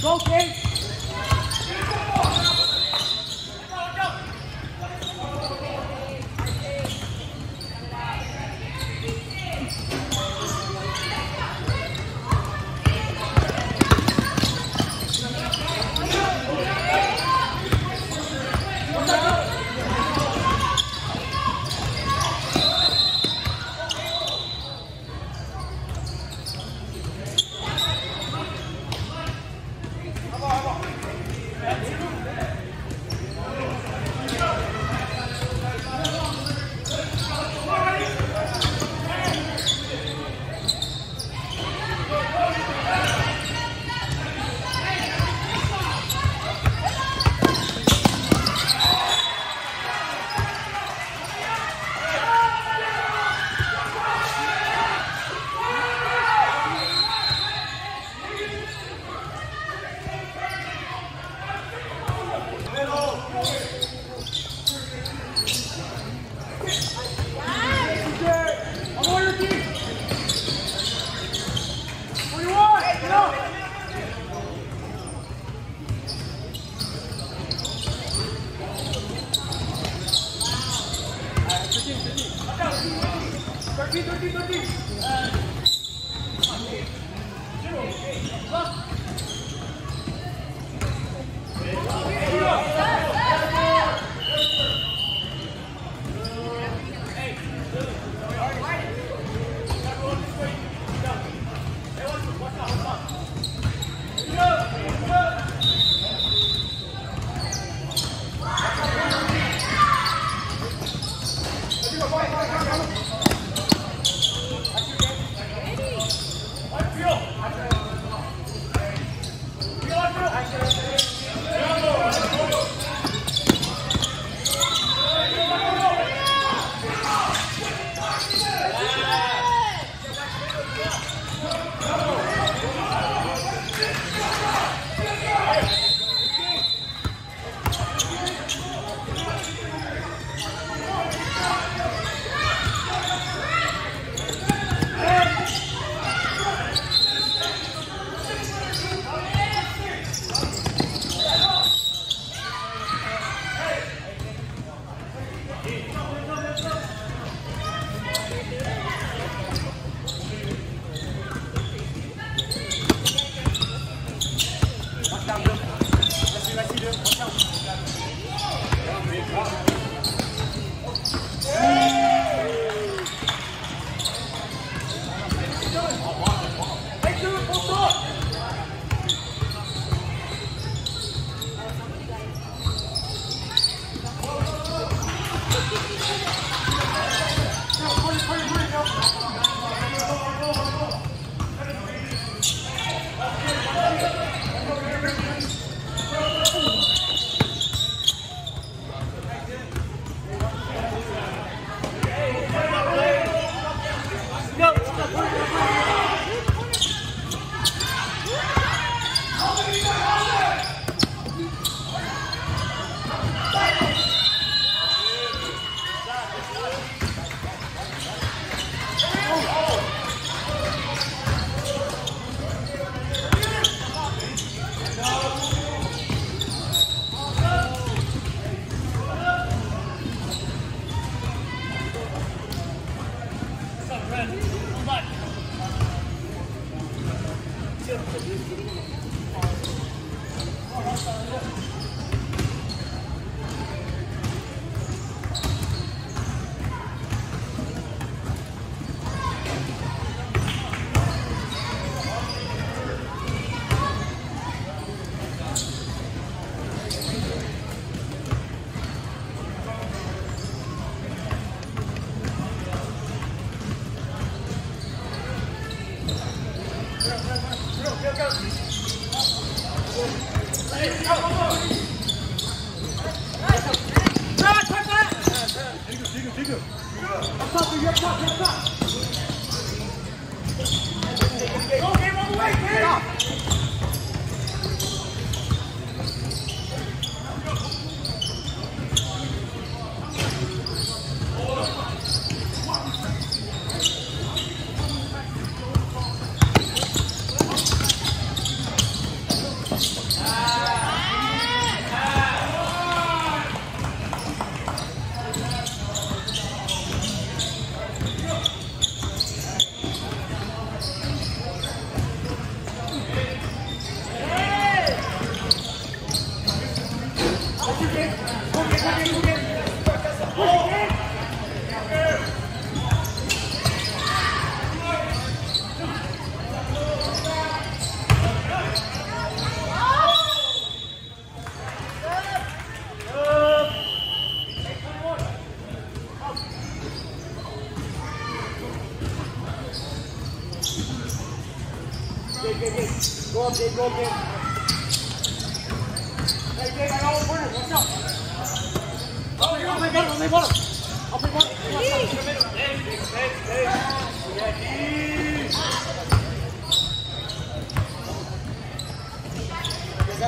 Go, game on the way, man! Go!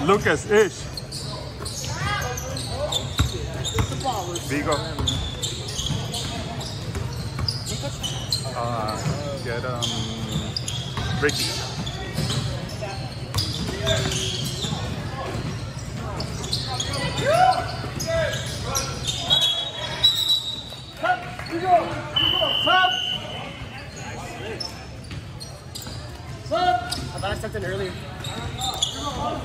Lucas Ish. Vigo. Get Ricky. I thought I stepped in earlier. Up,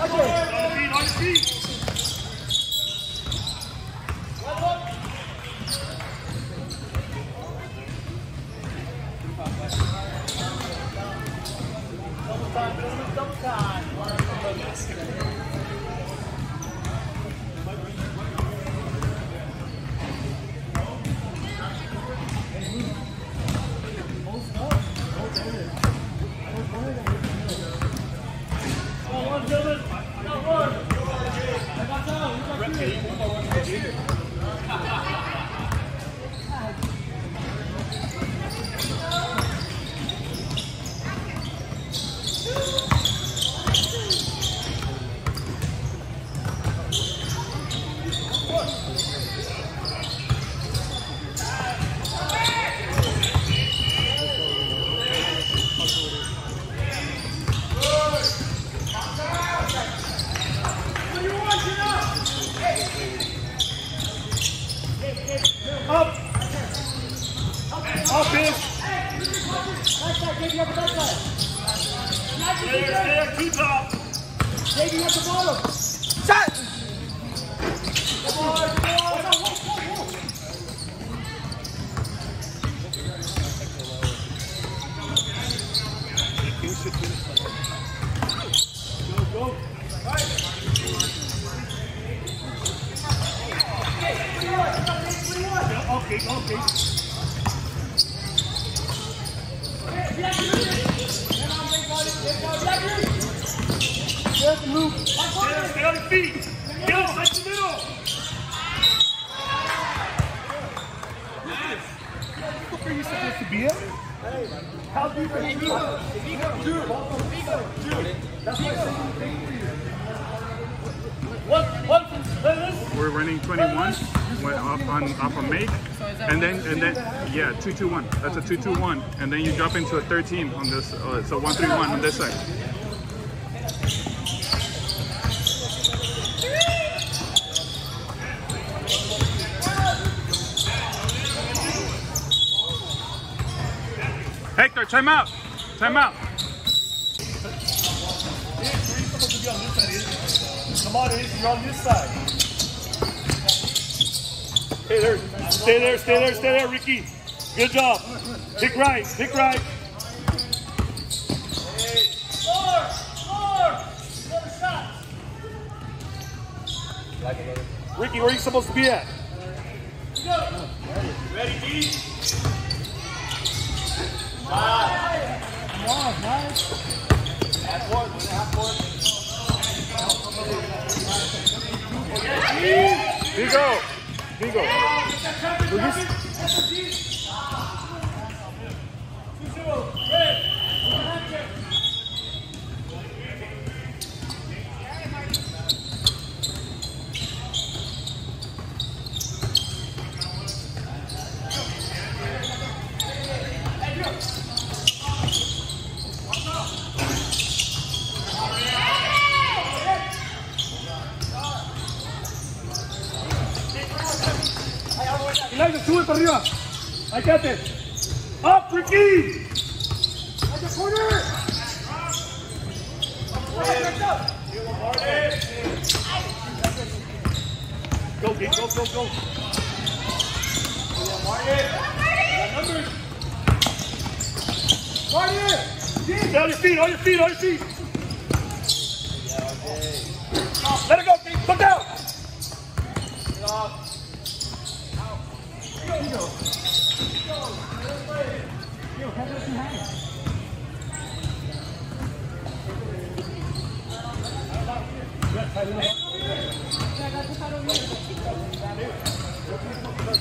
On your feet! Double time, double time! We're running 21, went up a make, and then yeah, 2-2-1. That's a 2-2-1, and then you drop into a 13 on this, so 1-3-1 on this side. Hector, time out. Time out. Samar is on this side. Stay there, stay there, stay there, stay there, Ricky. Good job. Pick right, pick right. Ricky, where are you supposed to be at? Ready, D? Half one. Here you go. Bingo. Lucas. hasta arriba. I got this. Up, Ricky. At the corner. Go, Ricky, go, go, go. Martin. Martin. Down your feet, on your feet, on your feet. Let it go, Ricky. Look down. Get off. Stay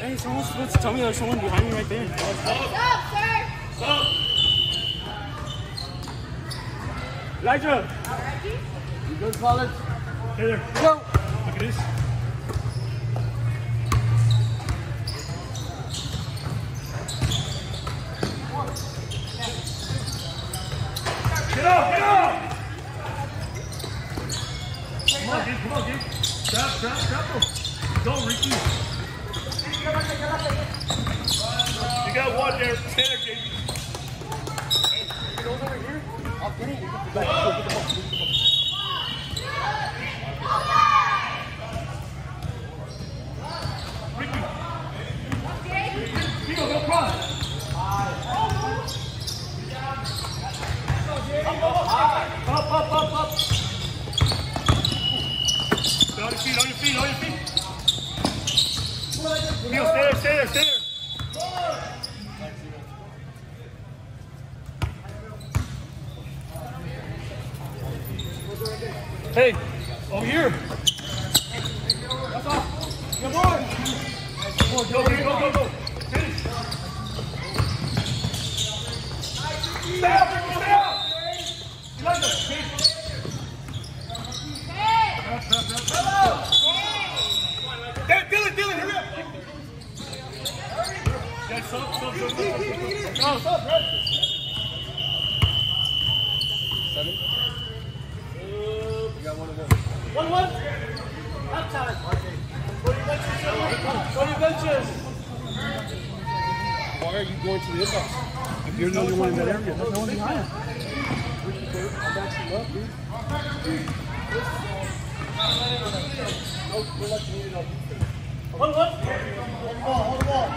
Hey, someone's supposed to tell me there's someone behind me right there. Stop, sir! Elijah! Alrighty. You good, fellas? Hey there. Go! Look at this. Get up! Get up! Come on, dude. Come on, dude. Trap him. Go, Ricky. You got one there. Stand there, Jake. Hey, go over here. I'll get it. Ricky. Ricky, no problem. Up. Get on your feet, on your feet. Mio, stay there. Hey, over here. That's off. Come on. Go. Finish. Stay up. Elijah, Dylan, hurry up. Seven. You got one of them. 1-1. Half time. 20 benches. Why are you going to the inbox? If you're the only one in that area, there's no one behind him. I got you up, dude. We're not needed up. 1-1. Hold the ball.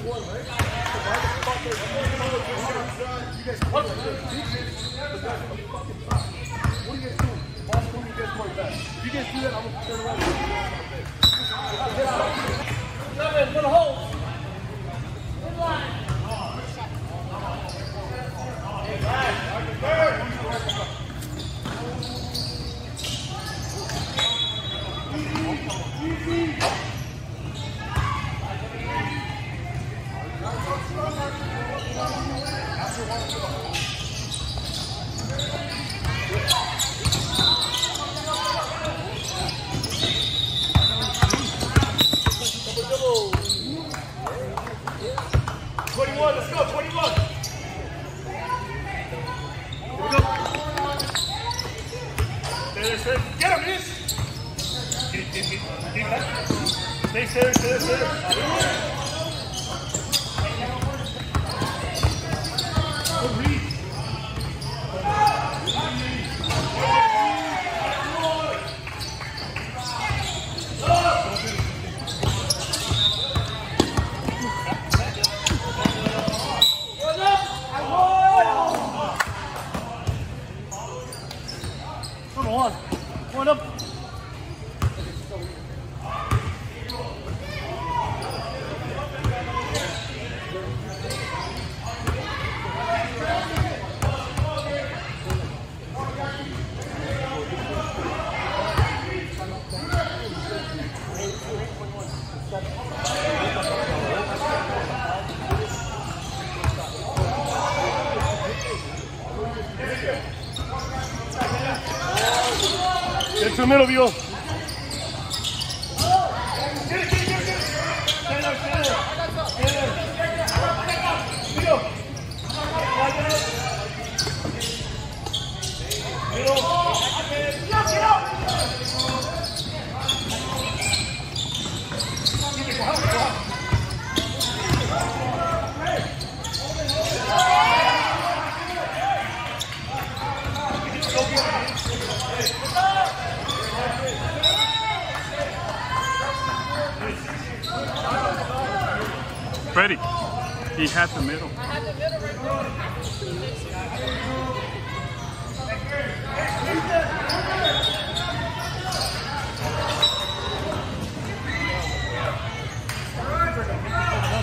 What? Come on up. to the middle, Buell. Ready? He had the middle. I had the middle right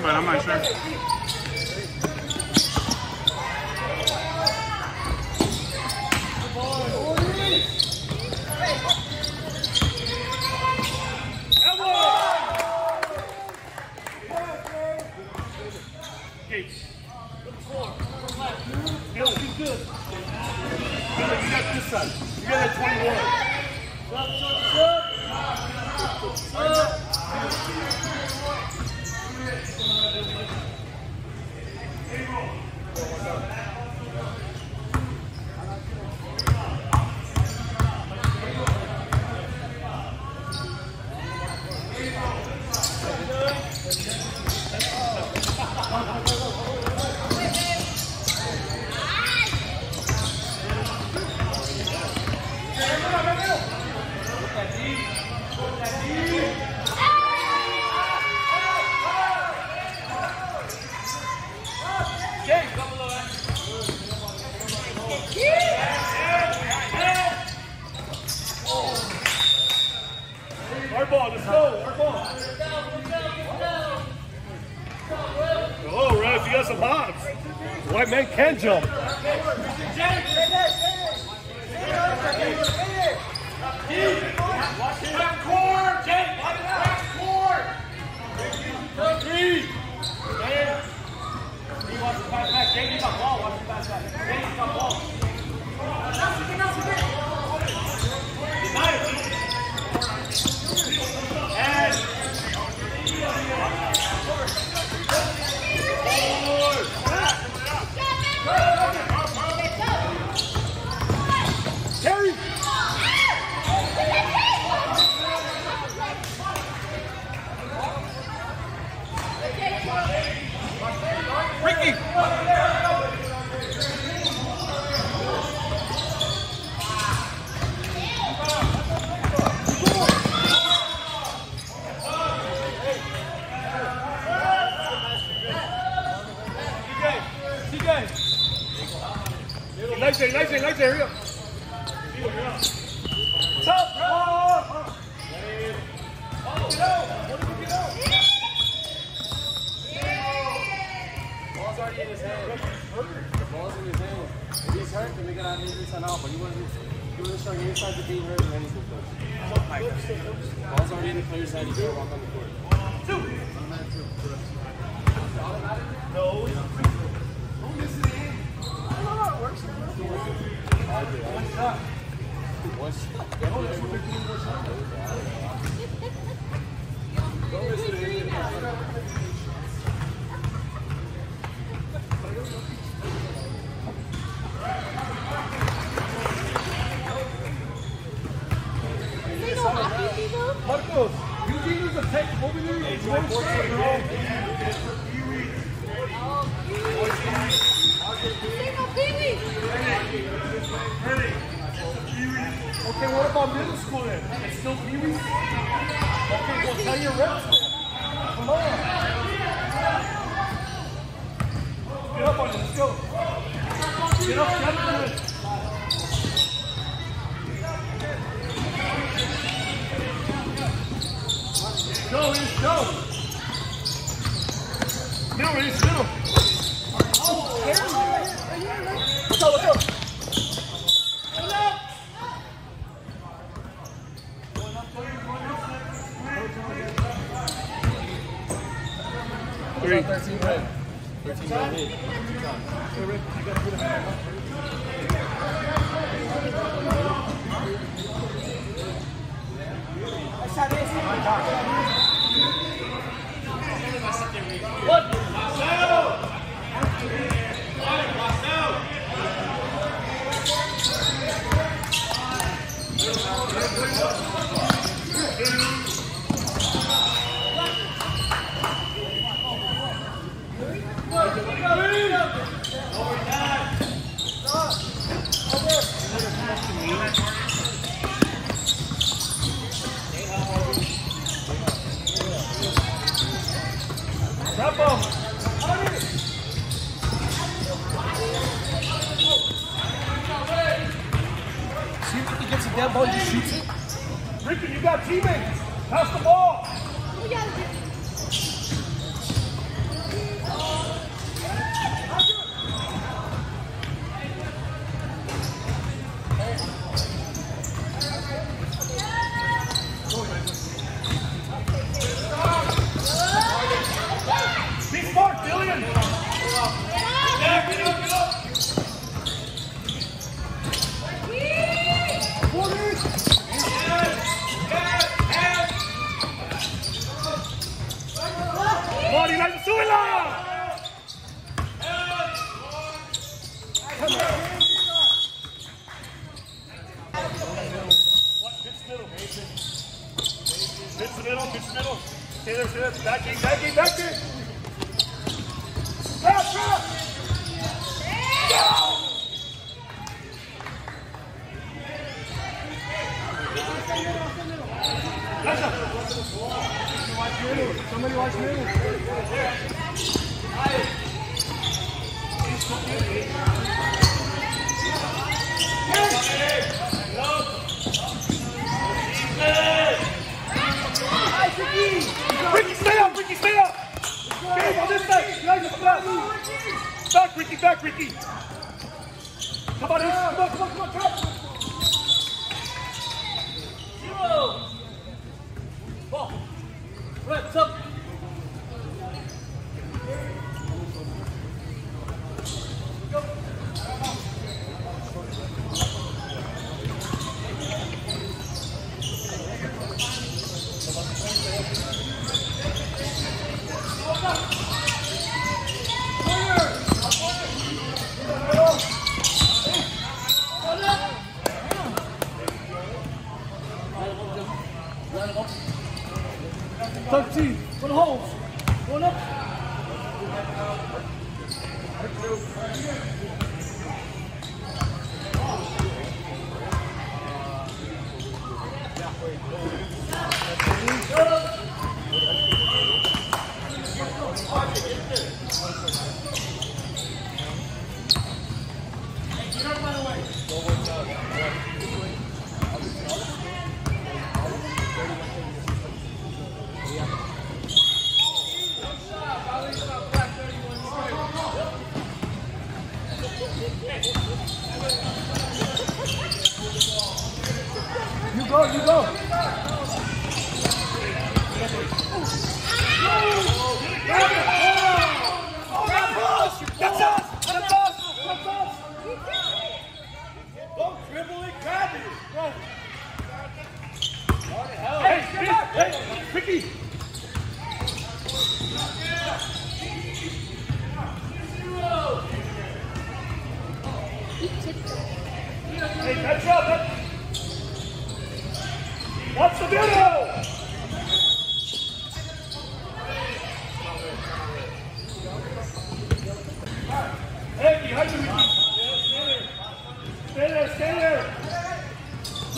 but I'm not sure. Jump. Elijah, hurry up. already in his hand. The ball's in his hand. If he's hurt, then we gotta have his hand out. But you wanna show your side to be hurt and then he's gonna coach. Ball's already in the player's hand, he's gonna walk on the court. Two! No, he's free throw. Oh, this is the end. I don't know how it works now. One shot. One shot. Oh, that's 15 more shots. Go this is the end. Marcos, you think there's a tech over there? It's one shot, bro. It's for Pee-wee. Oh, Pee-wee. Okay, what about middle school then? It's still Pee-wee? Okay, well, tell your reps. Come on. Get up on it, let's go. Get up, get up. Go, Ish, go! Middle, Ish, middle! Oh, there he is! Let's go, let's go! Hold up! Going up, going up! 13 red. 13 red lead. You got to put him back. I shot it! What? Marcelo! Marcelo! That ball just shoots it. Ricky, you got teammates. Pass the ball. We got it. Be smart, Dylan. Yeah, get up, get up. Yep.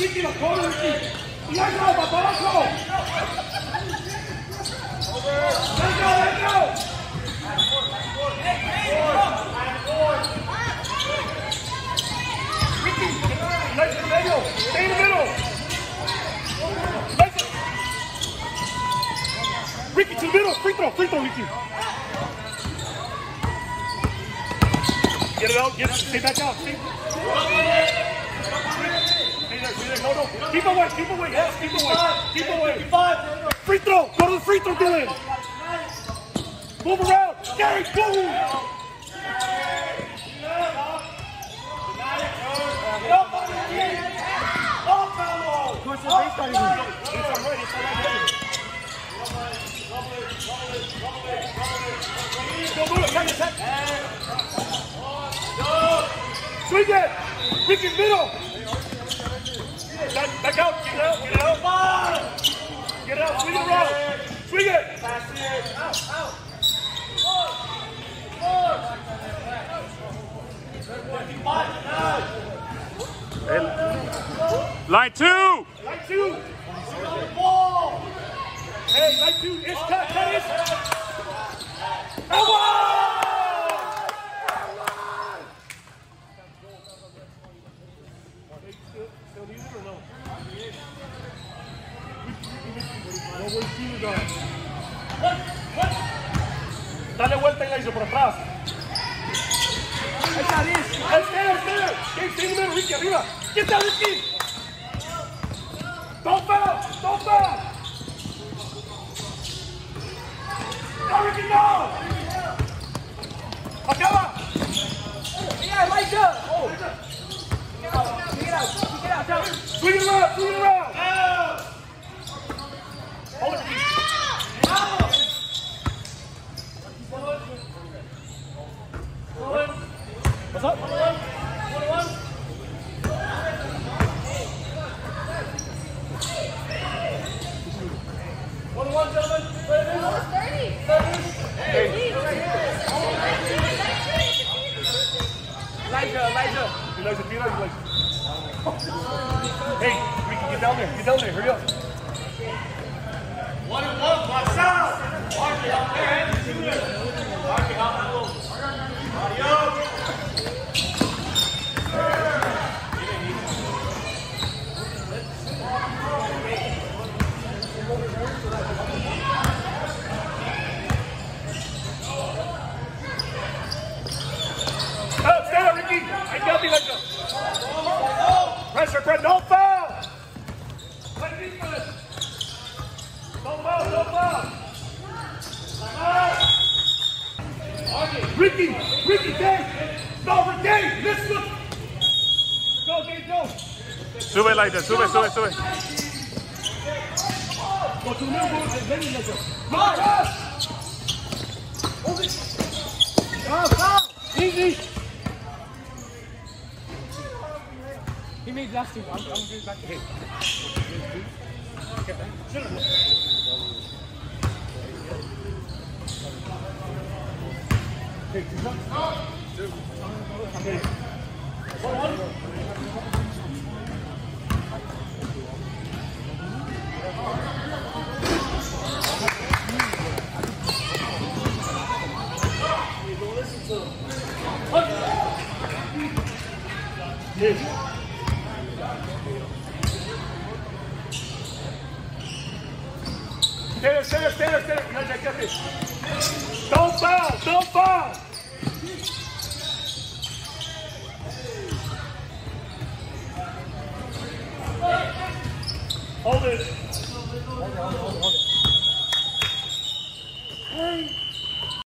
Ricky, la corre, Ricky. ¡Elijah, va para abajo! ¡Let's go! Ricky to the middle, free throw, Ricky. Get it out, get it, stay back out, stay. Stay there, no. Keep away, yes, keep away. Free throw, go to the free throw, Dylan. Move around, Gary, go! Swing it! Ricky middle! Back out! Get it out! Get it out! Get it out! Swing it around! Swing it! Out! Out! Line two! Line two! Ball! Hey, line two! It's cut! Cut it! Still use it or no? Dale vuelta, Elijah, por atrás. Ahí está, Ricky, arriba. Get down, Ricky. Don't foul! Don't foul! No, Ricky, no! Acaba! Yeah, Elijah! Oh. Get out! Swing it around! Out! Hold it, Ricky. What's up? Elijah. Hey, Ricky, get down there, hurry up. 1-1, watch out! Mark it out there, and shoot it. Mark it out, Fred, don't foul! Don't foul! Ricky, Dave! No, Dave, listen! Go, Dave, go! Sube, Elijah, sube! Go to the middle, Hold it! Easy! He made last two. I'm going back to him. Okay. One. Stay there. Don't foul. Hold it.